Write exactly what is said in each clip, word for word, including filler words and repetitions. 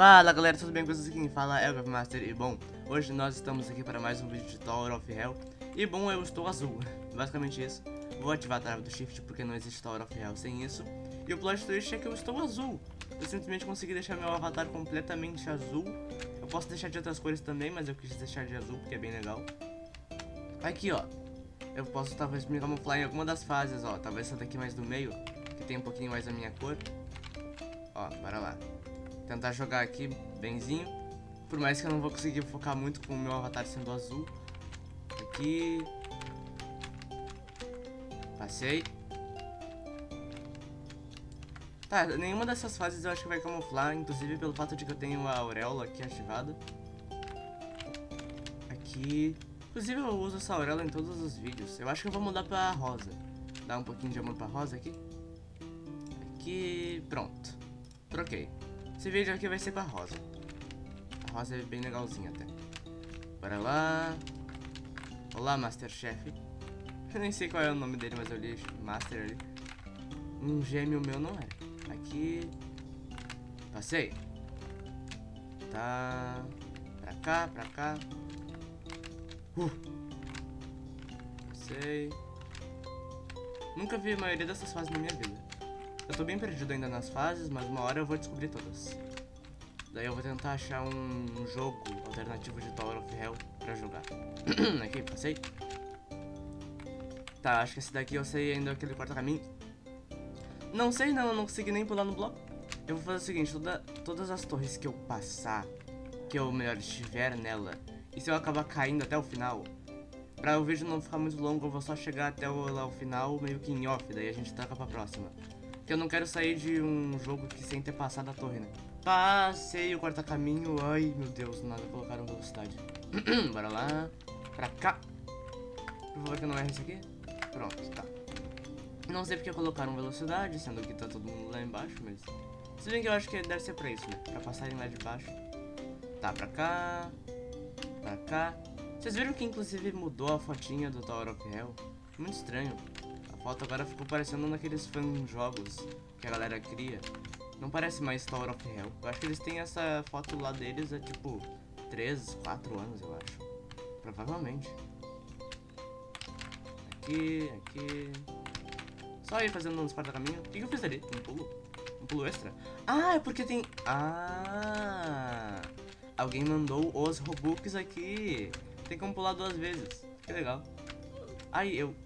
Fala galera, tudo bem com vocês? Quem fala é o Gavimaster e bom, hoje nós estamos aqui para mais um vídeo de Tower of Hell. E bom, eu estou azul, basicamente isso. Vou ativar a trava do shift porque não existe Tower of Hell sem isso. E o plot twist é que eu estou azul. Eu simplesmente consegui deixar meu avatar completamente azul. Eu posso deixar de outras cores também, mas eu quis deixar de azul porque é bem legal. Aqui ó, eu posso talvez me camuflar em alguma das fases, ó. Talvez essa daqui mais do meio, que tem um pouquinho mais da minha cor. Ó, bora lá. Tentar jogar aqui benzinho. Por mais que eu não vou conseguir focar muito com o meu avatar sendo azul. Aqui. Passei. Tá, nenhuma dessas fases eu acho que vai camuflar. Inclusive pelo fato de que eu tenho a auréola aqui ativada. Aqui. Inclusive eu uso essa auréola em todos os vídeos. Eu acho que eu vou mudar pra rosa. Dá um pouquinho de amor pra rosa aqui. Aqui. Pronto. Troquei. Esse vídeo aqui vai ser com a rosa. A rosa é bem legalzinha até. Bora lá. Olá, Masterchef. Eu nem sei qual é o nome dele, mas eu li Master ali. Um gêmeo meu não é. Aqui. Passei. Tá. Pra cá, pra cá. Uh. Passei. Nunca vi a maioria dessas fases na minha vida. Eu tô bem perdido ainda nas fases, mas uma hora eu vou descobrir todas. Daí eu vou tentar achar um jogo alternativo de Tower of Hell pra jogar. Aqui, passei. Tá, acho que esse daqui eu sei ainda aquele quarto caminho. Não sei não, eu não consegui nem pular no bloco. Eu vou fazer o seguinte, toda, todas as torres que eu passar, que eu melhor estiver nela, e se eu acabar caindo até o final, pra o vídeo não ficar muito longo, eu vou só chegar até o, lá, o final, meio que em off, daí a gente toca pra próxima. Eu não quero sair de um jogo que sem ter passado a torre, né? Passei o quarto caminho. Ai, meu Deus, nada colocaram velocidade. Bora lá. Pra cá. Por favor que eu não erre isso aqui. Pronto, tá. Não sei porque colocaram velocidade, sendo que tá todo mundo lá embaixo, mas... Se bem que eu acho que deve ser pra isso, né? Pra passarem lá de baixo. Tá, pra cá. Pra cá. Vocês viram que inclusive mudou a fotinha do Tower of Hell? Muito estranho. Foto agora ficou parecendo um daqueles fan-jogos que a galera cria. Não parece mais Tower of Hell. Eu acho que eles têm essa foto lá deles há tipo três, quatro anos, eu acho. Provavelmente. Aqui, aqui. Só ir fazendo uns porta-caminho. O que eu fiz ali? Um pulo? Um pulo extra? Ah, é porque tem... Ah! Alguém mandou os Robux aqui. Tem como pular duas vezes. Que legal. Aí, eu...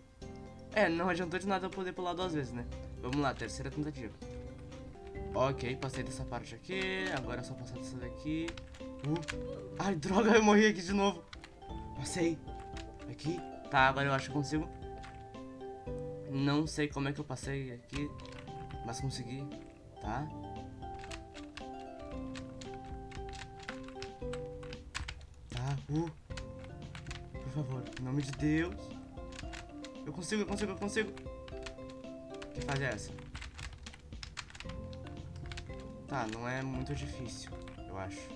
É, não adiantou de nada eu poder pular duas vezes, né? Vamos lá, terceira tentativa. Ok, passei dessa parte aqui. Agora é só passar dessa daqui. Uh. Ai, droga, eu morri aqui de novo. Passei. Aqui. Tá, agora eu acho que consigo. Não sei como é que eu passei aqui, mas consegui. Tá. Tá, uh. Por favor, em nome de Deus. Eu consigo, eu consigo, eu consigo. Que fase é essa? Tá, não é muito difícil, eu acho.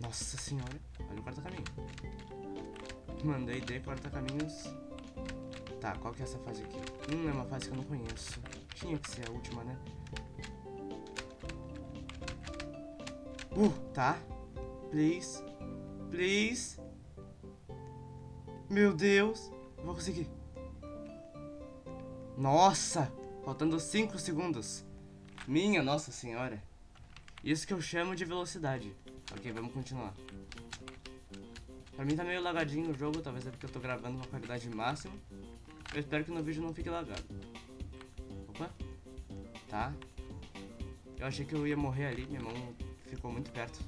Nossa senhora. Olha o quarto caminho. Mandei, dei quarta caminhos. Tá, qual que é essa fase aqui? Hum, é uma fase que eu não conheço. Tinha que ser a última, né? Uh, tá. Please. Please. Meu Deus, vou conseguir. Nossa, faltando cinco segundos. Minha nossa senhora. Isso que eu chamo de velocidade. Ok, vamos continuar. Pra mim tá meio lagadinho o jogo, talvez é porque eu tô gravando uma qualidade máxima. Eu espero que no vídeo não fique lagado. Opa. Tá. Eu achei que eu ia morrer ali, minha mão ficou muito perto.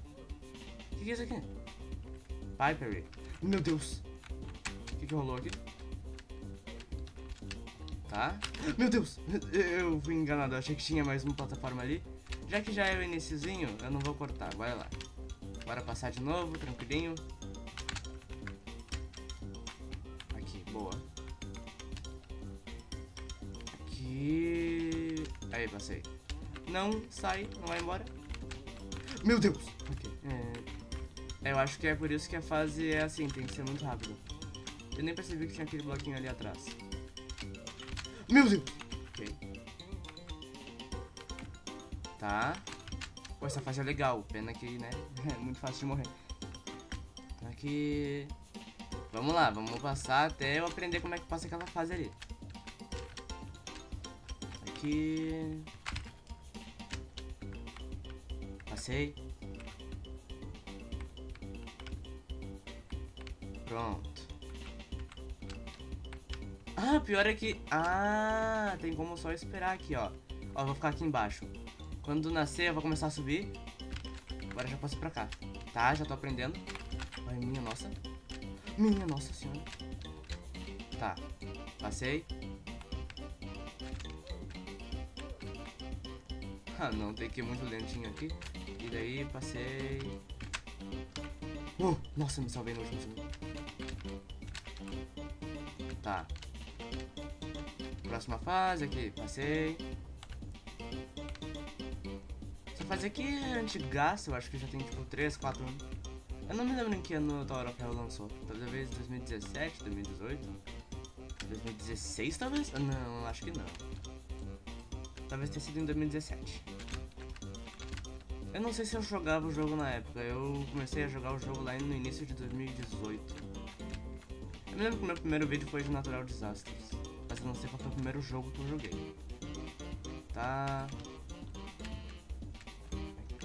O que, que é isso aqui? Piper. Meu Deus. O que, que rolou aqui? Tá. Meu Deus! Eu fui enganado. Eu achei que tinha mais uma plataforma ali. Já que já é o iniciozinho, eu não vou cortar. Vai lá. Bora passar de novo, tranquilinho. Aqui, boa. Aqui... Aí, passei. Não, sai. Não vai embora. Meu Deus! Ok. É... Eu acho que é por isso que a fase é assim. Tem que ser muito rápido. Eu nem percebi que tinha aquele bloquinho ali atrás. Meu Deus! Ok. tá? Pô, essa fase é legal, pena que, né, é muito fácil de morrer. Então aqui... Vamos lá, vamos passar até eu aprender como é que passa aquela fase ali. Aqui... Passei. Pronto. Ah, pior é que... Ah, tem como só esperar aqui, ó. Ó, eu vou ficar aqui embaixo. Quando nascer, eu vou começar a subir. Agora já posso ir pra cá. Tá, já tô aprendendo. Ai, minha nossa. Minha nossa senhora. Tá. Passei. Ah, não. Tem que ir muito lentinho aqui. E daí, passei. Uh, nossa, me salvei no último segundo. Tá. Próxima fase aqui. Passei. Fazer aqui é antigaço, eu acho que já tem tipo três, quatro anos. Eu não me lembro em que ano Tower of Hell lançou. Talvez dois mil e dezessete, dois mil e dezoito, dois mil e dezesseis talvez? Não, acho que não. Talvez tenha sido em dois mil e dezessete. Eu não sei se eu jogava o jogo na época. Eu comecei a jogar o jogo lá no início de dois mil e dezoito. Eu me lembro que o meu primeiro vídeo foi de Natural Desastres, mas eu não sei qual foi o primeiro jogo que eu joguei. Tá...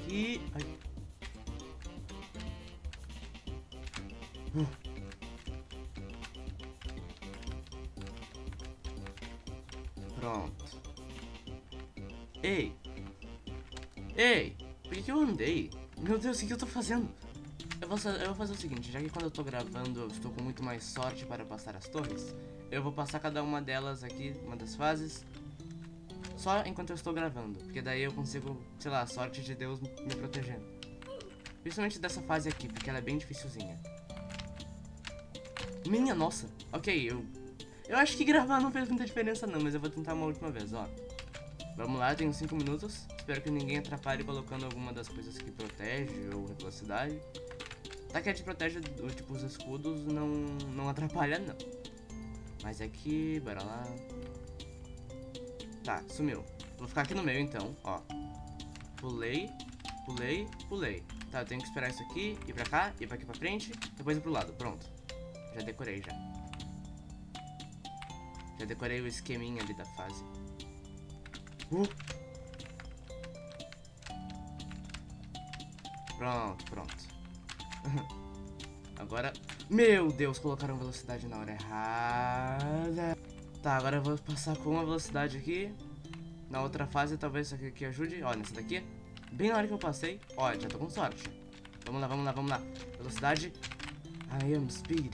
E... Ai. Uh. Pronto. Ei. Ei. Por que que eu andei? Meu Deus, o que eu tô fazendo? Eu vou, eu vou fazer o seguinte. Já que quando eu tô gravando eu estou com muito mais sorte para passar as torres, eu vou passar cada uma delas aqui, uma das fases, só enquanto eu estou gravando, porque daí eu consigo, sei lá, a sorte de Deus me protegendo. Principalmente dessa fase aqui, porque ela é bem dificilzinha. Minha nossa. Ok, eu... Eu acho que gravar não fez muita diferença não, mas eu vou tentar uma última vez, ó. Vamos lá, eu tenho cinco minutos. Espero que ninguém atrapalhe colocando alguma das coisas que protege ou velocidade. Tá que a gente protege, tipo, os escudos não, não atrapalha não. Mas aqui, bora lá. Tá, sumiu. Vou ficar aqui no meio então, ó. Pulei, pulei, pulei. Tá, eu tenho que esperar isso aqui, ir pra cá, ir pra aqui pra frente, depois ir pro lado, pronto. Já decorei já. Já decorei o esqueminha ali da fase. Uh! Pronto, pronto. Agora... Meu Deus, colocaram velocidade na hora errada. Tá, agora eu vou passar com uma velocidade aqui. Na outra fase, talvez isso aqui ajude. Ó, nessa daqui. Bem na hora que eu passei. Ó, já tô com sorte. Vamos lá, vamos lá, vamos lá. Velocidade. I am speed.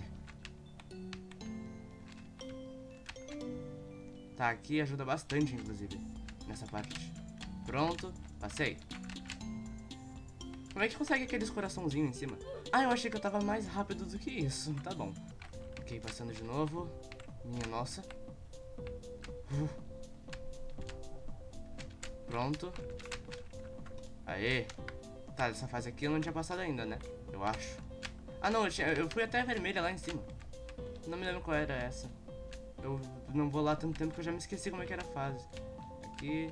Tá, aqui ajuda bastante, inclusive. Nessa parte. Pronto. Passei. Como é que consegue aqueles coraçãozinhos em cima? Ah, eu achei que eu tava mais rápido do que isso. Tá bom. Ok, passando de novo. Minha nossa. Uh. Pronto. Aê. Tá, essa fase aqui eu não tinha passado ainda, né? Eu acho. Ah, não, eu, tinha, eu fui até a vermelha lá em cima. Não me lembro qual era essa. Eu não vou lá há tanto tempo que eu já me esqueci como é que era a fase. Aqui.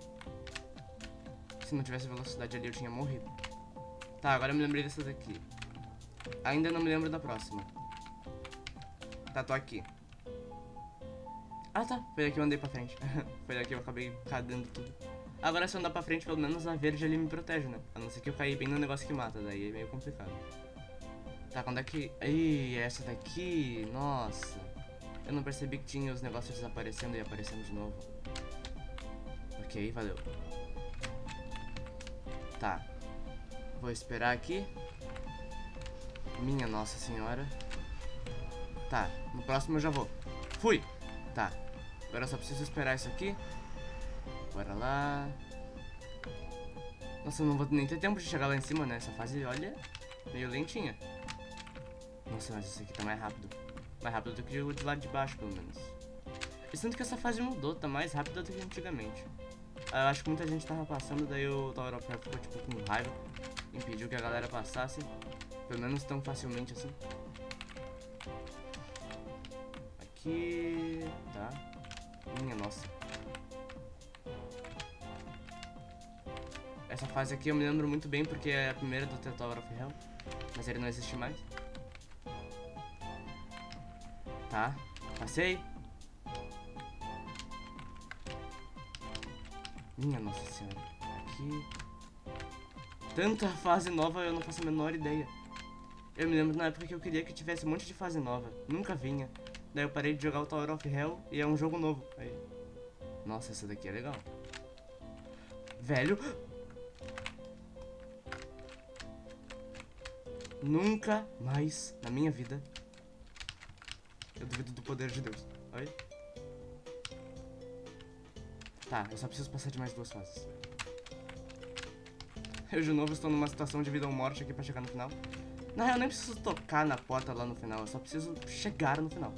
Se não tivesse velocidade ali eu tinha morrido. Tá, agora eu me lembrei dessa daqui. Ainda não me lembro da próxima. Tá, tô aqui. Ah tá, foi daqui que eu andei pra frente. Foi daqui que eu acabei cagando tudo. Agora se eu andar pra frente, pelo menos a verde ali me protege, né? A não ser que eu caí bem no negócio que mata, daí é meio complicado. Tá, quando é que... Ih, essa daqui... Nossa... Eu não percebi que tinha os negócios desaparecendo e aparecendo de novo. Ok, valeu. Tá. Vou esperar aqui. Minha nossa senhora. Tá, no próximo eu já vou. Fui! Tá. Agora eu só preciso esperar isso aqui. Bora lá. Nossa, eu não vou nem ter tempo de chegar lá em cima, né? Essa fase, olha, meio lentinha. Nossa, mas isso aqui tá mais rápido. Mais rápido do que o de lado de baixo, pelo menos. Eu sinto que essa fase mudou, tá mais rápida do que antigamente. Eu acho que muita gente tava passando, daí o Tower of Hell ficou tipo com raiva. Impediu que a galera passasse. Pelo menos tão facilmente assim. Aqui... Tá. Minha nossa. Essa fase aqui eu me lembro muito bem porque é a primeira do Tower of Hell, mas ele não existe mais. Tá, passei. Minha nossa senhora. Aqui. Tanta fase nova, eu não faço a menor ideia. Eu me lembro na época que eu queria que tivesse um monte de fase nova. Nunca vinha. Daí eu parei de jogar o Tower of Hell e é um jogo novo. Aí. Nossa, essa daqui é legal. Velho. Nunca mais na minha vida. Eu duvido do poder de Deus. Oi? Tá, eu só preciso passar de mais duas fases. Eu de novo estou numa situação de vida ou morte aqui pra chegar no final. Na real, eu nem preciso tocar na porta lá no final. Eu só preciso chegar no final.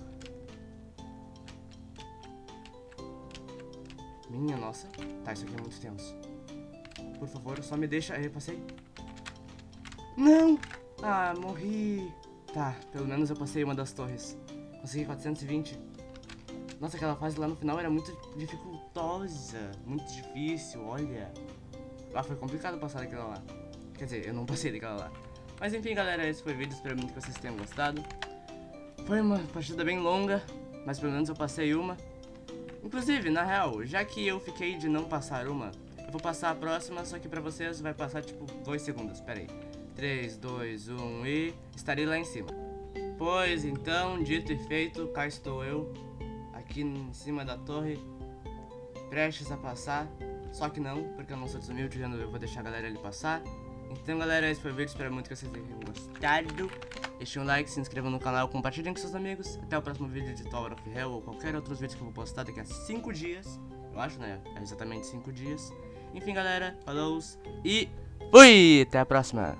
Minha nossa. Tá, isso aqui é muito tenso. Por favor, só me deixa... Eu passei. Não! Ah, morri. Tá, pelo menos eu passei uma das torres. Consegui quatrocentos e vinte. Nossa, aquela fase lá no final era muito dificultosa. Muito difícil, olha. Lá foi complicado passar daquela lá. Quer dizer, eu não passei daquela lá. Mas enfim, galera, esse foi o vídeo. Espero muito que vocês tenham gostado. Foi uma partida bem longa, mas pelo menos eu passei uma. Inclusive, na real, já que eu fiquei de não passar uma, eu vou passar a próxima, só que pra vocês vai passar tipo dois segundos, pera aí. três, dois, um e... estarei lá em cima. Pois então, dito e feito, cá estou eu, aqui em cima da torre, prestes a passar. Só que não, porque eu não sou desumilde, eu vou deixar a galera ali passar. Então galera, esse foi o vídeo, espero muito que vocês tenham gostado. Deixem um like, se inscrevam no canal, compartilhem com seus amigos. Até o próximo vídeo de Tower of Hell ou qualquer outros vídeos que eu vou postar daqui a cinco dias. Eu acho, né? É exatamente cinco dias. Enfim galera, falou e fui! Até a próxima!